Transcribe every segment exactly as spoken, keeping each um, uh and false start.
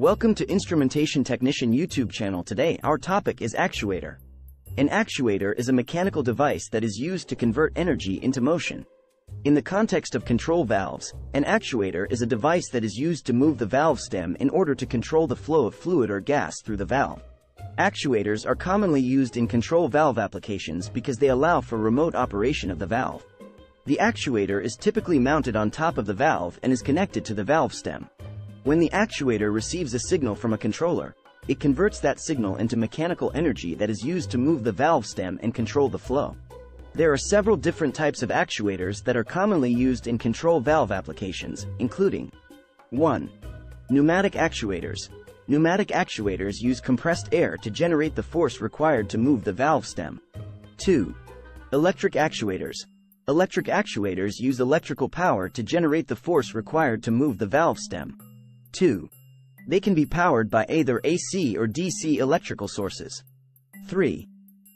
Welcome to Instrumentation Technician YouTube channel. Today our topic is actuator. An actuator is a mechanical device that is used to convert energy into motion. In the context of control valves, an actuator is a device that is used to move the valve stem in order to control the flow of fluid or gas through the valve. Actuators are commonly used in control valve applications because they allow for remote operation of the valve. The actuator is typically mounted on top of the valve and is connected to the valve stem. When the actuator receives a signal from a controller, it converts that signal into mechanical energy that is used to move the valve stem and control the flow. There are several different types of actuators that are commonly used in control valve applications, including one Pneumatic actuators. Pneumatic actuators use compressed air to generate the force required to move the valve stem. two Electric actuators. Electric actuators use electrical power to generate the force required to move the valve stem. two They can be powered by either A C or D C electrical sources. three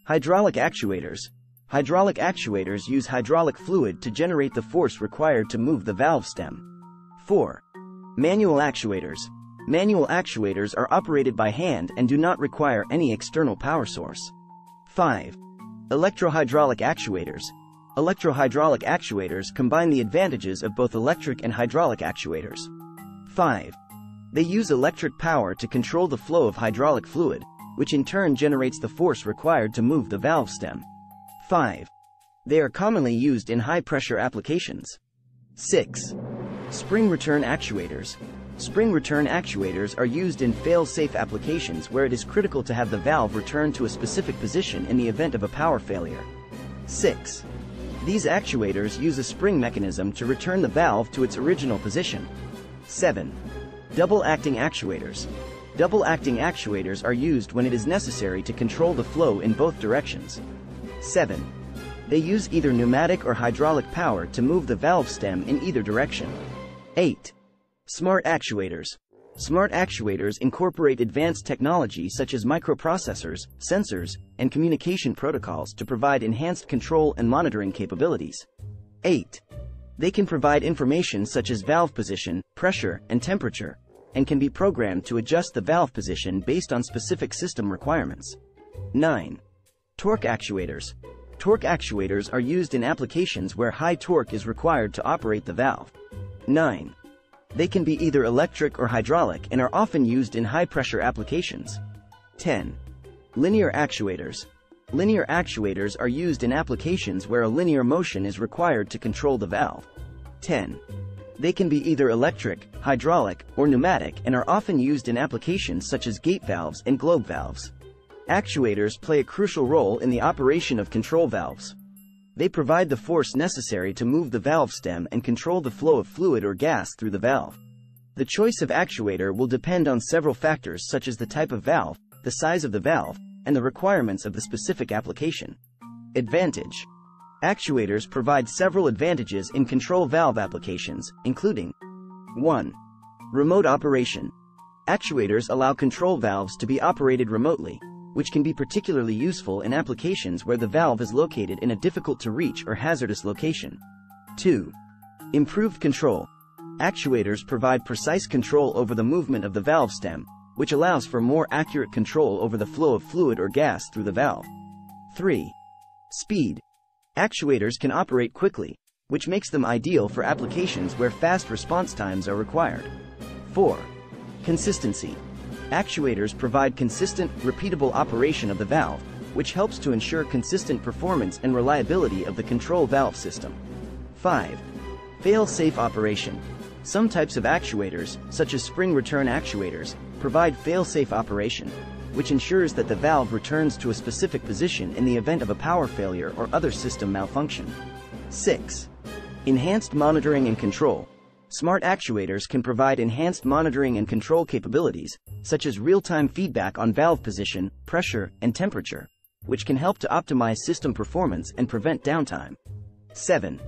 Hydraulic actuators. Hydraulic actuators use hydraulic fluid to generate the force required to move the valve stem. four Manual actuators. Manual actuators are operated by hand and do not require any external power source. five Electrohydraulic actuators. Electrohydraulic actuators combine the advantages of both electric and hydraulic actuators. five They use electric power to control the flow of hydraulic fluid, which in turn generates the force required to move the valve stem. five They are commonly used in high-pressure applications. six Spring return actuators. Spring return actuators are used in fail-safe applications where it is critical to have the valve return to a specific position in the event of a power failure. six These actuators use a spring mechanism to return the valve to its original position. seven Double-acting actuators. Double-acting actuators are used when it is necessary to control the flow in both directions. seven They use either pneumatic or hydraulic power to move the valve stem in either direction. eight Smart actuators. Smart actuators incorporate advanced technology such as microprocessors, sensors, and communication protocols to provide enhanced control and monitoring capabilities. eight They can provide information such as valve position, pressure, and temperature, and can be programmed to adjust the valve position based on specific system requirements. nine Torque actuators. Torque actuators are used in applications where high torque is required to operate the valve. nine They can be either electric or hydraulic and are often used in high-pressure applications. ten Linear actuators. Linear actuators are used in applications where a linear motion is required to control the valve. ten They can be either electric, hydraulic, or pneumatic and are often used in applications such as gate valves and globe valves. Actuators play a crucial role in the operation of control valves. They provide the force necessary to move the valve stem and control the flow of fluid or gas through the valve. The choice of actuator will depend on several factors such as the type of valve, the size of the valve, and the requirements of the specific application. Advantage. Actuators provide several advantages in control valve applications, including one Remote operation. Actuators allow control valves to be operated remotely, which can be particularly useful in applications where the valve is located in a difficult-to-reach or hazardous location. two Improved control. Actuators provide precise control over the movement of the valve stem, which allows for more accurate control over the flow of fluid or gas through the valve. three Speed. Actuators can operate quickly, which makes them ideal for applications where fast response times are required. four Consistency. Actuators provide consistent, repeatable operation of the valve, which helps to ensure consistent performance and reliability of the control valve system. five Fail-safe operation. Some types of actuators, such as spring return actuators, provide fail-safe operation, which ensures that the valve returns to a specific position in the event of a power failure or other system malfunction. six Enhanced monitoring and control. Smart actuators can provide enhanced monitoring and control capabilities, such as real-time feedback on valve position, pressure, and temperature, which can help to optimize system performance and prevent downtime. seven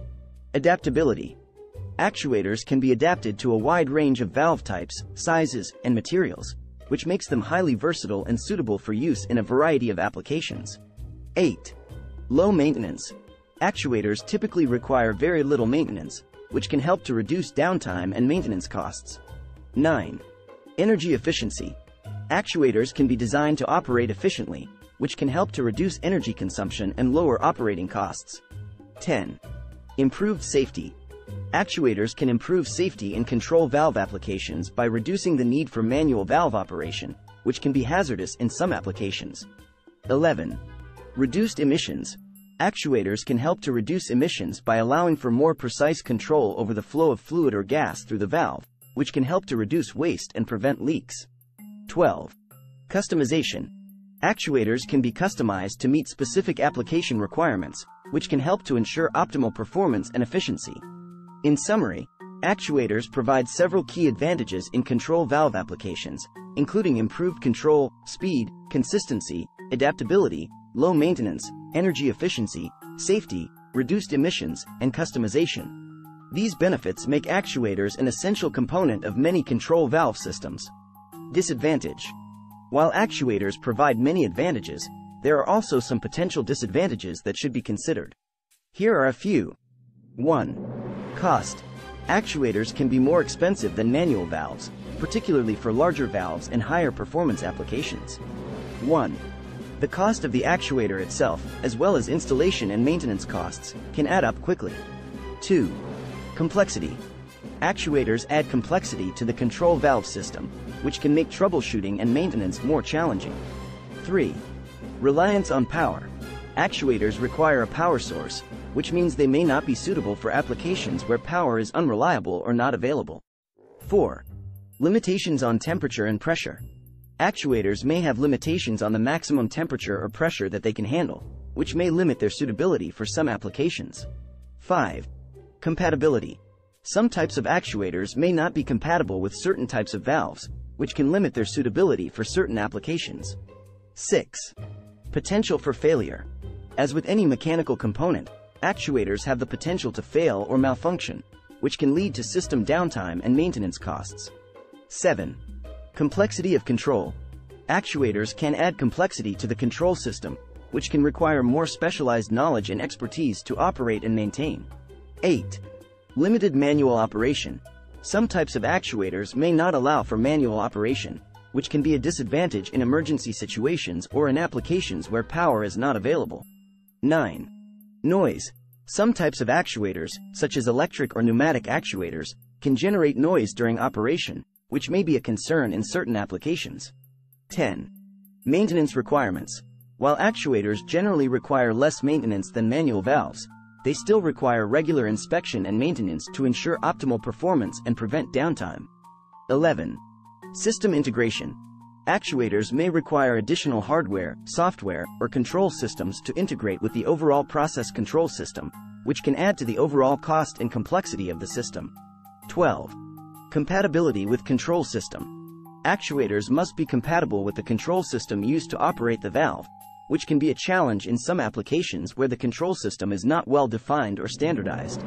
Adaptability. Actuators can be adapted to a wide range of valve types, sizes, and materials, which makes them highly versatile and suitable for use in a variety of applications. eight Low maintenance. Actuators typically require very little maintenance, which can help to reduce downtime and maintenance costs. nine Energy efficiency. Actuators can be designed to operate efficiently, which can help to reduce energy consumption and lower operating costs. ten. Improved safety. Actuators can improve safety in control valve applications by reducing the need for manual valve operation, which can be hazardous in some applications. eleven. Reduced emissions. Actuators can help to reduce emissions by allowing for more precise control over the flow of fluid or gas through the valve, which can help to reduce waste and prevent leaks. twelve. Customization. Actuators can be customized to meet specific application requirements, which can help to ensure optimal performance and efficiency. In summary, actuators provide several key advantages in control valve applications, including improved control, speed, consistency, adaptability, low maintenance, energy efficiency, safety, reduced emissions, and customization. These benefits make actuators an essential component of many control valve systems. Disadvantage. While actuators provide many advantages, there are also some potential disadvantages that should be considered. Here are a few. one. Cost. Actuators can be more expensive than manual valves, particularly for larger valves and higher performance applications. one. The cost of the actuator itself, as well as installation and maintenance costs, can add up quickly. two. Complexity. Actuators add complexity to the control valve system, which can make troubleshooting and maintenance more challenging. three. Reliance on power. Actuators require a power source, which means they may not be suitable for applications where power is unreliable or not available. four. Limitations on temperature and pressure. Actuators may have limitations on the maximum temperature or pressure that they can handle, which may limit their suitability for some applications. five. Compatibility. Some types of actuators may not be compatible with certain types of valves, which can limit their suitability for certain applications. six. Potential for failure. As with any mechanical component, actuators have the potential to fail or malfunction, which can lead to system downtime and maintenance costs. seven. Complexity of control. Actuators can add complexity to the control system, which can require more specialized knowledge and expertise to operate and maintain. eight. Limited manual operation. Some types of actuators may not allow for manual operation, which can be a disadvantage in emergency situations or in applications where power is not available. nine. Noise. Some types of actuators, such as electric or pneumatic actuators, can generate noise during operation, which may be a concern in certain applications. ten. Maintenance requirements. While actuators generally require less maintenance than manual valves, they still require regular inspection and maintenance to ensure optimal performance and prevent downtime. eleven. System integration. Actuators may require additional hardware, software, or control systems to integrate with the overall process control system, which can add to the overall cost and complexity of the system. twelve. Compatibility with control system. Actuators must be compatible with the control system used to operate the valve, which can be a challenge in some applications where the control system is not well defined or standardized.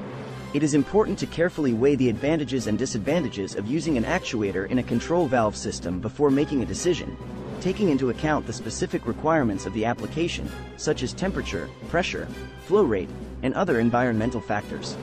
It is important to carefully weigh the advantages and disadvantages of using an actuator in a control valve system before making a decision, taking into account the specific requirements of the application, such as temperature, pressure, flow rate, and other environmental factors.